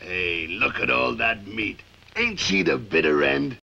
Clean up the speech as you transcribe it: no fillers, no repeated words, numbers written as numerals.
Hey, look at all that meat. Ain't she the bitter end?